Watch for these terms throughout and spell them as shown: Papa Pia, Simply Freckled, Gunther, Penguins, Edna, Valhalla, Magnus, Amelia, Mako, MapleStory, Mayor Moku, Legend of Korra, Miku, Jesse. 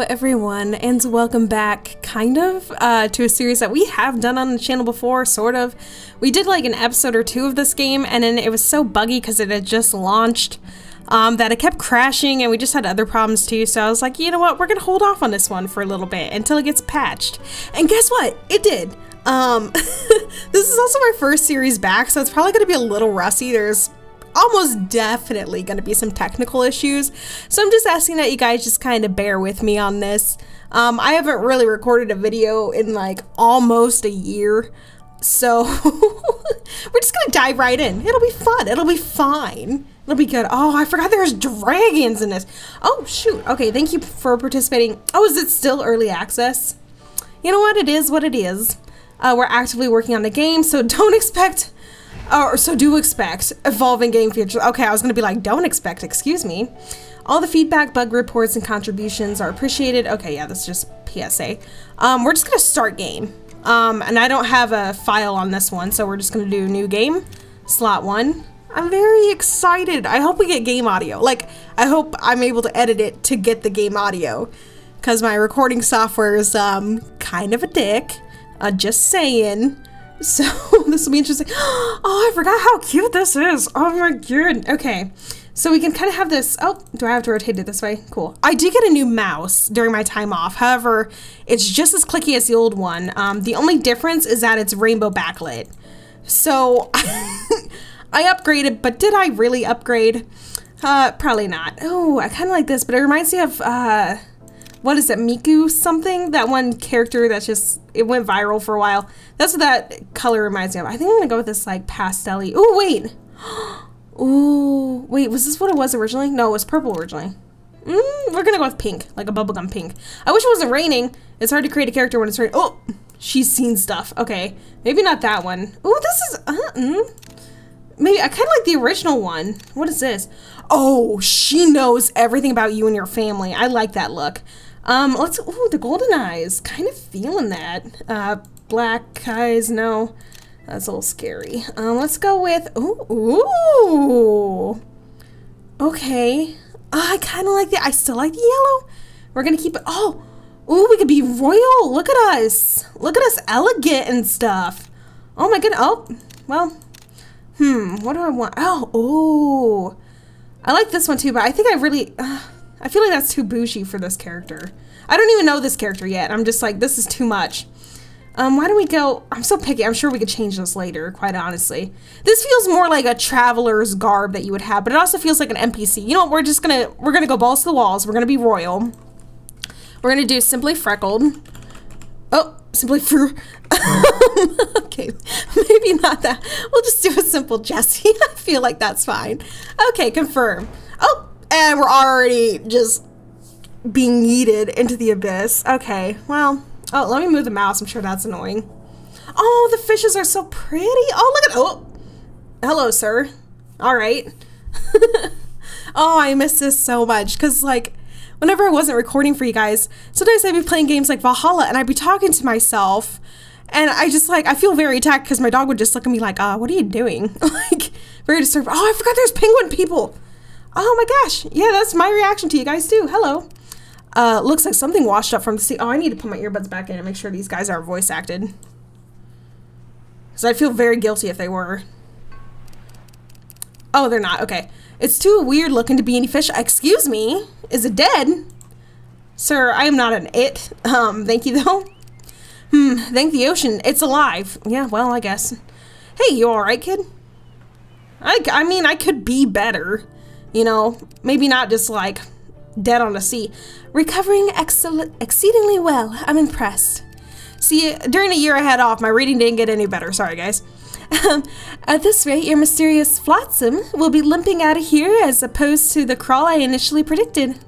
Hello everyone, and welcome back, kind of, to a series that we have done on the channel before, sort of. We did like an episode or two of this game, and then it was so buggy because it had just launched that it kept crashing, and we just had other problems too, so I was like, you know what, we're gonna hold off on this one for a little bit until it gets patched. And guess what? It did! This is also my first series back, so it's probably gonna be a little rusty. There's almost definitely going to be some technical issues, so I'm just asking that you guys just kind of bear with me on this. I haven't really recorded a video in like almost a year, so we're just gonna dive right in. It'll be fun, it'll be fine, it'll be good. Oh, I forgot there's dragons in this. Oh shoot, okay, thank you for participating. Oh, is it still early access? You know what, it is what it is. We're actively working on the game, so don't expect— oh, so do expect evolving game features. Okay, I was gonna be like, don't expect, excuse me. All the feedback, bug reports, and contributions are appreciated. Okay, yeah, that's just PSA. We're just gonna start game. And I don't have a file on this one, so we're just gonna do new game, slot 1. I'm very excited. I hope we get game audio. Like, I hope I'm able to edit it to get the game audio, because my recording software is kind of a dick, just saying. So this will be interesting. Oh, I forgot how cute this is. Oh my god. Okay, so we can kind of have this. Oh, do I have to rotate it this way? Cool. I did get a new mouse during my time off. However, it's just as clicky as the old one. The only difference is that it's rainbow backlit. So I upgraded, but did I really upgrade? Probably not. Oh, I kind of like this, but it reminds me of, what is it, Miku something? That one character that's just, it went viral for a while. That's what that color reminds me of. I think I'm gonna go with this like pastel-y. Ooh, wait. Ooh, wait, was this what it was originally? No, it was purple originally. We're gonna go with pink, like a bubblegum pink. I wish it wasn't raining. It's hard to create a character when it's raining. Oh, she's seen stuff. Okay, maybe not that one. Ooh, this is, maybe, I kind of like the original one. What is this? Oh, she knows everything about you and your family. I like that look. Let's, ooh, the golden eyes, kind of feeling that. Black eyes, no, that's a little scary. Let's go with, ooh, okay, I kind of like that. I still like the yellow. We're gonna keep it. Oh, ooh, we could be royal. Look at us, elegant and stuff. Oh my goodness. Oh, well, what do I want? Oh, ooh, I like this one too, but I think I really, I feel like that's too bougie for this character. I don't even know this character yet. I'm just like, this is too much. Why don't we go? I'm so picky. I'm sure we could change this later, quite honestly. This feels more like a traveler's garb that you would have, but it also feels like an NPC. You know what? We're gonna go balls to the walls. We're gonna be royal. We're gonna do simply freckled. Oh, simply fru. Okay, maybe not that. We'll just do a simple Jesse. I feel like that's fine. Okay, confirm. Oh. And we're already just being yeeted into the abyss. Okay, well, oh, let me move the mouse. I'm sure that's annoying. Oh, the fishes are so pretty. Oh, look at, oh, hello, sir. All right. Oh, I miss this so much, because like whenever I wasn't recording for you guys, sometimes I'd be playing games like Valhalla and I'd be talking to myself, and I just like, I feel very attacked because my dog would just look at me like, what are you doing? Like, very disturbed. Oh, I forgot there's penguin people. Oh my gosh, yeah, that's my reaction to you guys too. Hello. Looks like something washed up from the sea. Oh, I need to put my earbuds back in and make sure these guys are voice acted, because I'd feel very guilty if they were. Oh, they're not. Okay. It's too weird looking to be any fish. Excuse me, is it dead? Sir, I am not an it. Thank you though. Thank the ocean. It's alive. Yeah, well, I guess. Hey, you all right, kid? I mean, I could be better. You know, maybe not just like dead on the sea. Recovering exceedingly well. I'm impressed. See, during the year I had off, my reading didn't get any better. Sorry, guys. At this rate, your mysterious flotsam will be limping out of here as opposed to the crawl I initially predicted.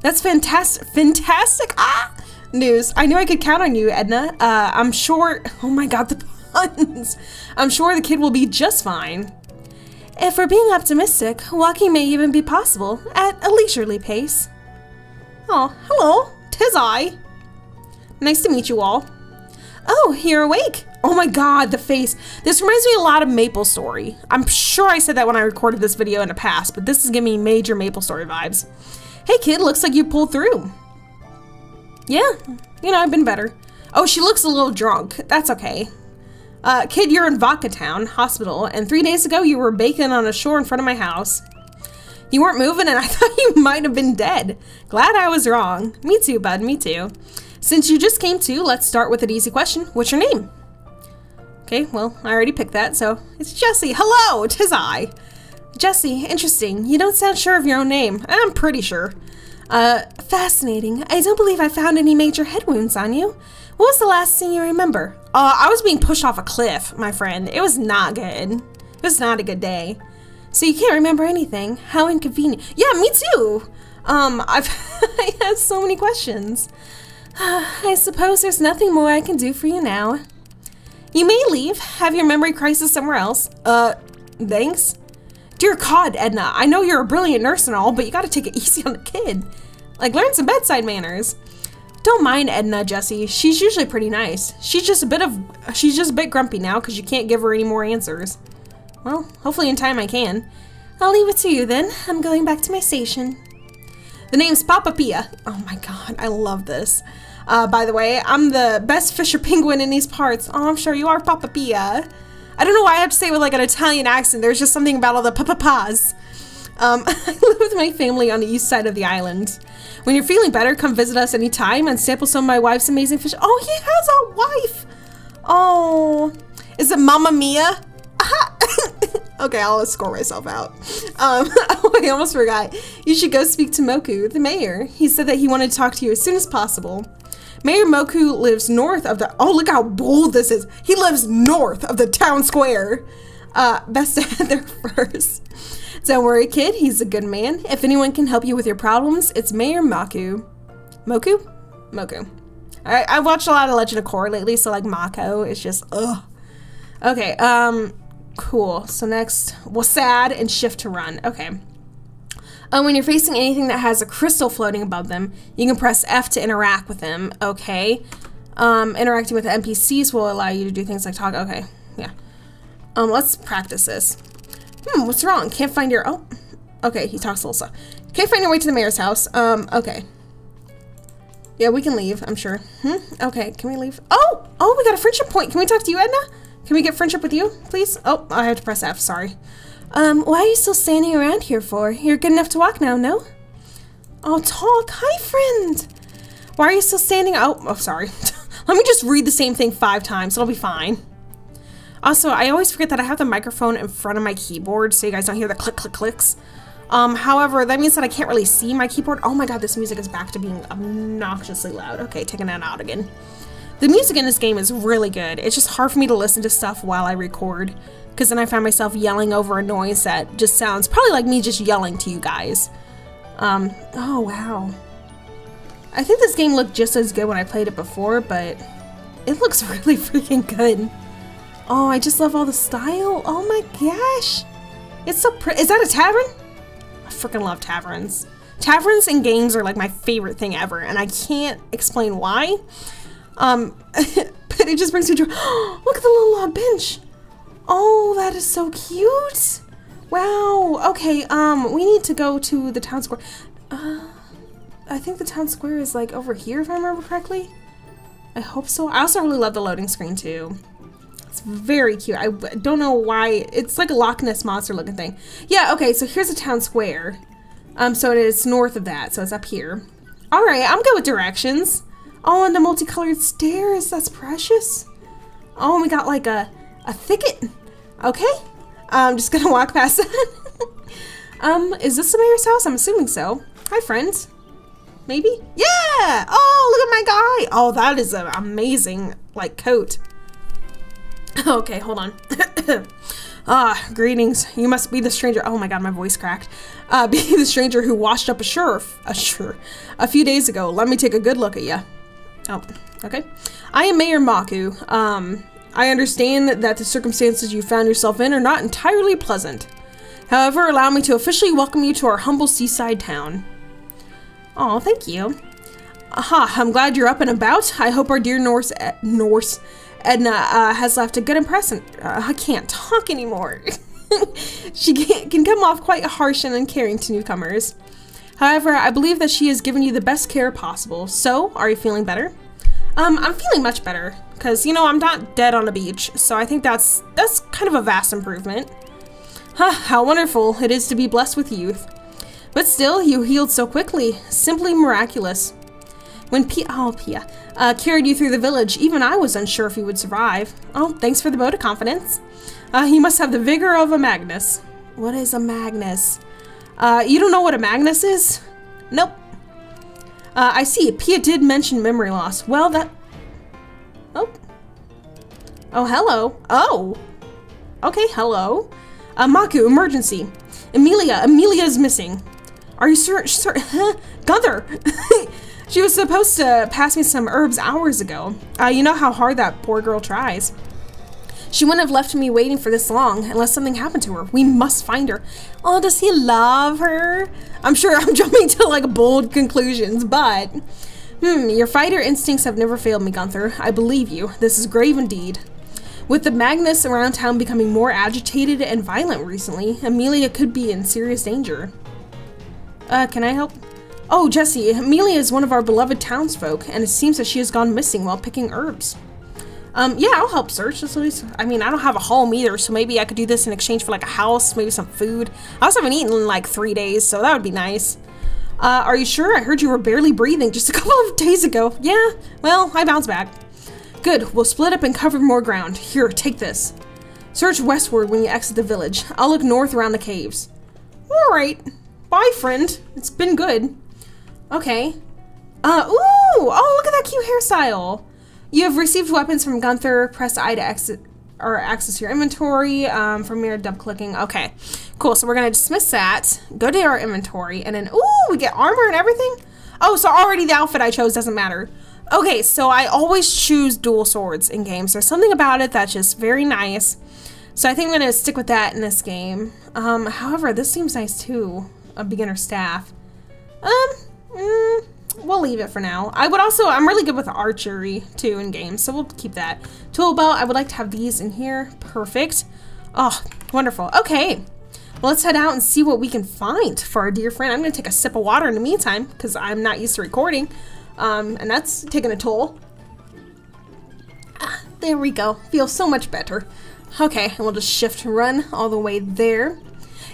That's fantastic. Fantastic news. I knew I could count on you, Edna. I'm sure. Oh my god, the puns. I'm sure the kid will be just fine. If we're being optimistic, walking may even be possible at a leisurely pace. Oh, hello, 'tis I. Nice to meet you all. Oh, you're awake. Oh my god, the face. This reminds me a lot of MapleStory. I'm sure I said that when I recorded this video in the past, but this is giving me major MapleStory vibes. Hey kid, looks like you pulled through. Yeah, you know, I've been better. Oh, she looks a little drunk. That's okay. Kid, you're in Vodka Town Hospital, and 3 days ago you were baking on a shore in front of my house. You weren't moving, and I thought you might have been dead. Glad I was wrong. Me too, bud. Me too. Since you just came to, let's start with an easy question. What's your name? Okay, well, I already picked that, so it's Jesse. Hello, 'tis I. Jesse, interesting. You don't sound sure of your own name. I'm pretty sure. Fascinating. I don't believe I found any major head wounds on you. What was the last thing you remember? I was being pushed off a cliff, my friend. It was not good. It was not a good day. So you can't remember anything. How inconvenient. Yeah, me too. I have so many questions. I suppose there's nothing more I can do for you now. You may leave. Have your memory crisis somewhere else. Thanks. Dear God, Edna, I know you're a brilliant nurse and all, but you gotta take it easy on the kid. Like, learn some bedside manners. Don't mind Edna, Jesse. She's usually pretty nice. She's just a bit grumpy now because you can't give her any more answers. Well, hopefully in time I can. I'll leave it to you then. I'm going back to my station. The name's Papa Pia. Oh my God, I love this. By the way, I'm the best fisher penguin in these parts. Oh, I'm sure you are, Papa Pia. I don't know why I have to say it with like an Italian accent. There's just something about all the papas. I live with my family on the east side of the island. When you're feeling better, come visit us anytime and sample some of my wife's amazing fish. Oh, he has a wife. Oh, is it Mamma Mia? Okay, I'll score myself out. Oh, I almost forgot. You should go speak to Moku, the mayor. He said that he wanted to talk to you as soon as possible. Mayor Moku lives north of the... Oh, look how bold this is. He lives north of the town square. Best to head there first. Don't worry, kid. He's a good man. If anyone can help you with your problems, it's Mayor Moku. Moku? Moku. Alright, I've watched a lot of Legend of Korra lately, so like Mako is just... Ugh. Okay, cool. So next, well, sad and shift to run. Okay. When you're facing anything that has a crystal floating above them, you can press F to interact with them. Okay. Interacting with the NPCs will allow you to do things like talk. Okay. Yeah. Let's practice this. What's wrong? Can't find your... Oh. Okay, he talks a little slow. Can't find your way to the mayor's house. Okay. Yeah, we can leave, I'm sure. Okay, can we leave? Oh! Oh, we got a friendship point. Can we talk to you, Edna? Can we get friendship with you, please? Oh, I have to press F, sorry. Why are you still standing around here for? You're good enough to walk now, no? Oh, talk. Hi, friend. Why are you still standing? Oh, sorry. Let me just read the same thing 5 times. It'll be fine. Also, I always forget that I have the microphone in front of my keyboard so you guys don't hear the click, click, clicks. However, that means that I can't really see my keyboard. Oh my God, this music is back to being obnoxiously loud. Okay, taking that out again. The music in this game is really good. It's just hard for me to listen to stuff while I record, because then I find myself yelling over a noise that just sounds probably like me just yelling to you guys. Oh wow. I think this game looked just as good when I played it before, but it looks really freaking good. Oh, I just love all the style. Oh my gosh. It's so pretty. Is that a tavern? I freaking love taverns. Taverns and games are like my favorite thing ever, and I can't explain why. But it just brings me joy. Look at the little bench. Oh, that is so cute. Wow. Okay, we need to go to the town square. I think the town square is like over here, if I remember correctly. I hope so. I also really love the loading screen too. It's very cute. I don't know why. It's like a Loch Ness monster looking thing. Yeah, okay, so here's the town square. So it is north of that, so it's up here. Alright, I'm good with directions. Oh, and the multicolored stairs. That's precious. Oh, and we got like a thicket. Okay. I'm just gonna walk past that. Is this the mayor's house? I'm assuming so. Hi, friends. Maybe? Yeah! Oh, look at my guy! Oh, that is an amazing, like, coat. Okay, hold on. Greetings. You must be the stranger. Oh my God, my voice cracked. Be the stranger who washed up a few days ago. Let me take a good look at you. Oh, okay. I am Mayor Moku. I understand that the circumstances you found yourself in are not entirely pleasant. However, allow me to officially welcome you to our humble seaside town. Oh, thank you. Aha, I'm glad you're up and about. I hope our dear Norse Edna has left a good impression. I can't talk anymore. She can come off quite harsh and uncaring to newcomers. However, I believe that she has given you the best care possible. So, are you feeling better? I'm feeling much better, because, you know, I'm not dead on a beach, so I think that's kind of a vast improvement. Huh, how wonderful it is to be blessed with youth. But still, you healed so quickly. Simply miraculous. When Pia carried you through the village, even I was unsure if you would survive. Oh, thanks for the vote of confidence. He must have the vigor of a Magnus. What is a Magnus? You don't know what a Magnus is? Nope. I see. Pia did mention memory loss. Well, that... Oh. Oh, hello. Oh. Okay, hello. Maku, emergency. Amelia is missing. Are you sure? Gunther! She was supposed to pass me some herbs hours ago. You know how hard that poor girl tries. She wouldn't have left me waiting for this long unless something happened to her. We must find her. Oh, does he love her? I'm sure I'm jumping to like bold conclusions, but... your fighter instincts have never failed me, Gunther. I believe you. This is grave indeed. With the Magnus around town becoming more agitated and violent recently, Amelia could be in serious danger. Can I help? Oh, Jesse, Amelia is one of our beloved townsfolk, and it seems that she has gone missing while picking herbs. Yeah, I'll help search. I mean, I don't have a home either, so maybe I could do this in exchange for, like, a house, maybe some food. I also haven't eaten in, like, 3 days, so that would be nice. Are you sure? I heard you were barely breathing just a couple of days ago. Yeah, well, I bounced back. Good, we'll split up and cover more ground. Here, take this. Search westward when you exit the village. I'll look north around the caves. Alright. Bye, friend. It's been good. Okay. Ooh! Oh, look at that cute hairstyle! You have received weapons from Gunther. Press I to exit or access your inventory from your double-clicking. Okay, cool. So we're gonna dismiss that. Go to our inventory, and then ooh, we get armor and everything. Oh, so already the outfit I chose doesn't matter. Okay, so I always choose dual swords in games. There's something about it that's just very nice. So I think I'm gonna stick with that in this game. However, this seems nice too. A beginner staff. We'll leave it for now. I'm really good with archery too in games, so we'll keep that. Tool belt, I would like to have these in here. Perfect. Oh, wonderful. Okay, well, let's head out and see what we can find for our dear friend. I'm gonna take a sip of water in the meantime because I'm not used to recording, and that's taking a toll. Ah, there we go. Feels so much better. Okay, and we'll just shift run all the way there.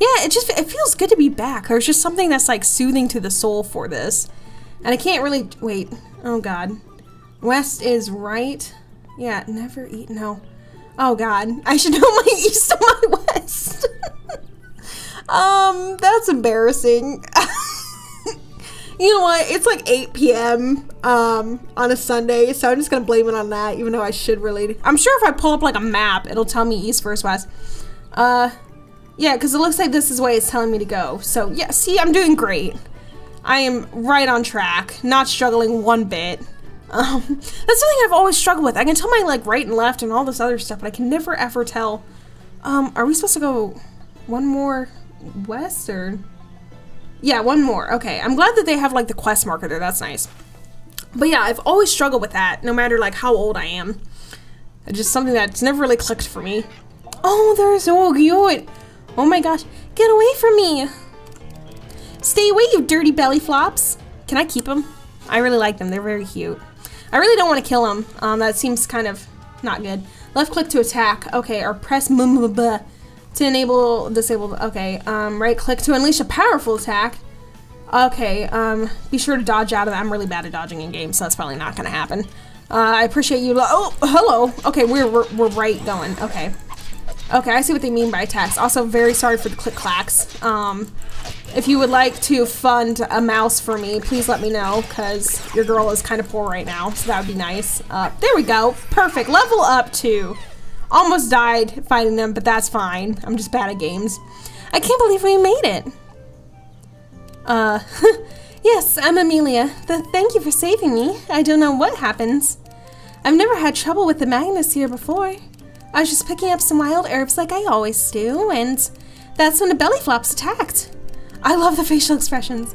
Yeah, it feels good to be back. There's just something that's like soothing to the soul for this. And I can't really, wait, oh god. West is right. Yeah, never eat, no. Oh god, I should know my east and my west. That's embarrassing. You know what, it's like 8 p.m. On a Sunday, so I'm just gonna blame it on that, even though I should really. I'm sure if I pull up like a map, it'll tell me east versus west. Yeah, because it looks like this is the way it's telling me to go. So, yeah, see, I'm doing great. I am right on track, not struggling one bit. That's something I've always struggled with. I can tell my, like, right and left and all this other stuff, but I can never, ever tell. Are we supposed to go one more west, or...? Yeah, one more. Okay, I'm glad that they have, like, the quest marker there. That's nice. But, yeah, I've always struggled with that, no matter, like, how old I am. It's just something that's never really clicked for me. Oh, there's Ogiot! Oh my gosh, get away from me! Stay away, you dirty belly flops! Can I keep them? I really like them, they're very cute. I really don't want to kill them, that seems kind of not good. Left click to attack, okay, or press to enable, disable, okay. Right click to unleash a powerful attack. Okay, be sure to dodge out of that. I'm really bad at dodging in games, so that's probably not gonna happen. I appreciate you, oh, hello! Okay, we're right going, okay. Okay, I see what they mean by attacks. Also, very sorry for the click-clacks. If you would like to fund a mouse for me, please let me know, because your girl is kind of poor right now, so that would be nice. There we go. Perfect. Level up 2. Almost died fighting them, but that's fine. I'm just bad at games. I can't believe we made it. Yes, I'm Amelia. Thank you for saving me. I don't know what happens. I've never had trouble with the Magnus here before. I was just picking up some wild herbs like I always do, and that's when the belly flops attacked. I love the facial expressions.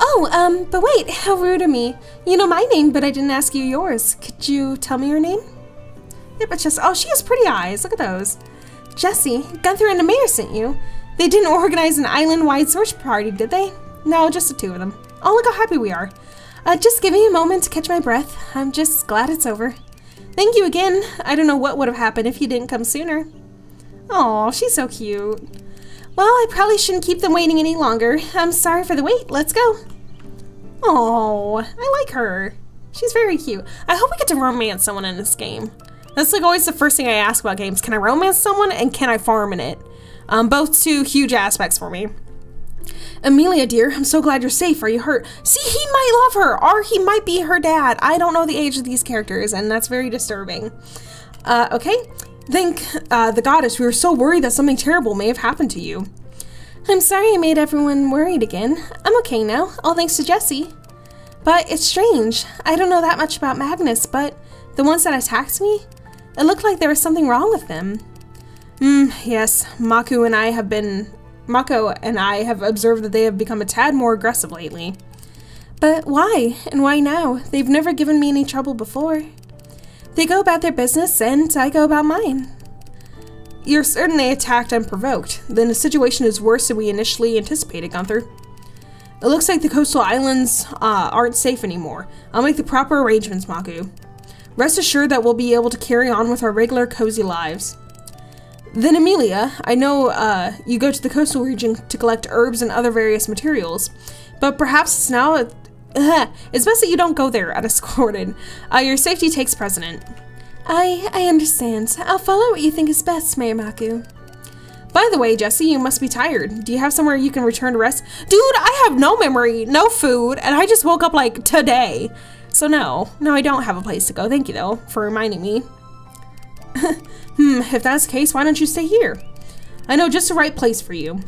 Oh, but wait, how rude of me. You know my name, but I didn't ask you yours. Could you tell me your name? Yeah, but just, oh, she has pretty eyes. Look at those. Jesse, Gunther and the mayor sent you. They didn't organize an island-wide search party, did they? No, just the two of them. Oh, look how happy we are. Just give me a moment to catch my breath. I'm just glad it's over. Thank you again. I don't know what would have happened if you didn't come sooner. Oh, she's so cute. Well, I probably shouldn't keep them waiting any longer. I'm sorry for the wait. Let's go. Oh, I like her. She's very cute. I hope we get to romance someone in this game. That's like always the first thing I ask about games. Can I romance someone and can I farm in it? Both two huge aspects for me. Amelia, dear, I'm so glad you're safe. Are you hurt? See, he might love her, or he might be her dad. I don't know the age of these characters, and that's very disturbing. Okay. Thank the goddess. We were so worried that something terrible may have happened to you. I'm sorry I made everyone worried again. I'm okay now, all thanks to Jesse. But it's strange. I don't know that much about Magnus, but the ones that attacked me, it looked like there was something wrong with them. Yes, Mako and I have observed that they have become a tad more aggressive lately. But why? And why now? They've never given me any trouble before. They go about their business, and I go about mine. You're certain they attacked unprovoked. Then the situation is worse than we initially anticipated, Gunther. It looks like the coastal islands aren't safe anymore. I'll make the proper arrangements, Maku. Rest assured that we'll be able to carry on with our regular cozy lives. Then Amelia, I know you go to the coastal region to collect herbs and other various materials, but perhaps now it's best that you don't go there unescorted. Your safety takes precedent. I understand. I'll follow what you think is best, Mayor Moku. By the way, Jesse, you must be tired. Do you have somewhere you can return to rest? Dude, I have no memory, no food, and I just woke up like today. So no, I don't have a place to go. Thank you though for reminding me. If that's the case, why don't you stay here? I know just the right place for you.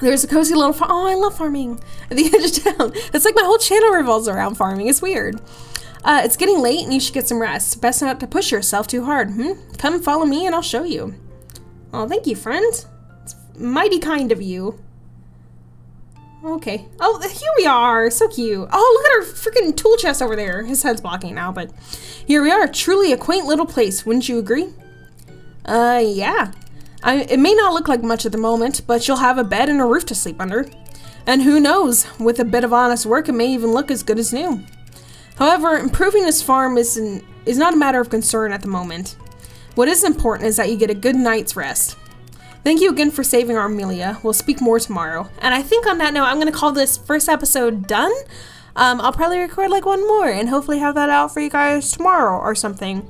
There's a cozy little farm. Oh, I love farming. At the edge of town. It's like my whole channel revolves around farming. It's weird. It's getting late and you should get some rest. Best not to push yourself too hard. Come follow me and I'll show you. Oh, thank you, friend. It's mighty kind of you. Okay. Oh, here we are. So cute. Oh, look at her freaking tool chest over there. His head's blocking now, but here we are. Truly a quaint little place. Wouldn't you agree? Yeah. It may not look like much at the moment, but you'll have a bed and a roof to sleep under. And who knows, with a bit of honest work, it may even look as good as new. However, improving this farm is not a matter of concern at the moment. What is important is that you get a good night's rest. Thank you again for saving our Amelia. We'll speak more tomorrow. And I think on that note, I'm going to call this first episode done. I'll probably record like one more and hopefully have that out for you guys tomorrow or something.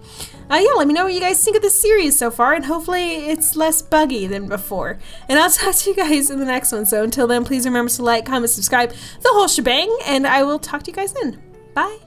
Yeah, let me know what you guys think of this series so far, and hopefully it's less buggy than before. And I'll talk to you guys in the next one, so until then, please remember to like, comment, subscribe, the whole shebang, and I will talk to you guys then. Bye!